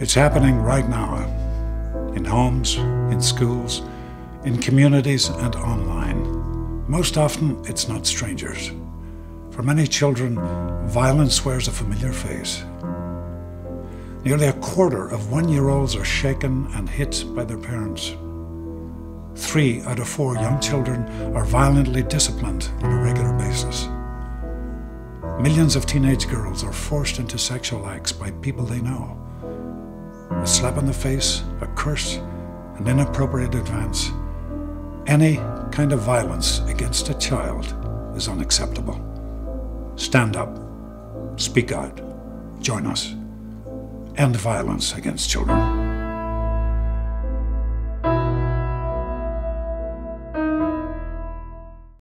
It's happening right now, in homes, in schools, in communities and online. Most often, it's not strangers. For many children, violence wears a familiar face. Nearly a quarter of 1-year-olds are shaken and hit by their parents. 3 out of 4 young children are violently disciplined on a regular basis. Millions of teenage girls are forced into sexual acts by people they know. A slap in the face, a curse, an inappropriate advance. Any kind of violence against a child is unacceptable. Stand up, speak out, join us. End violence against children.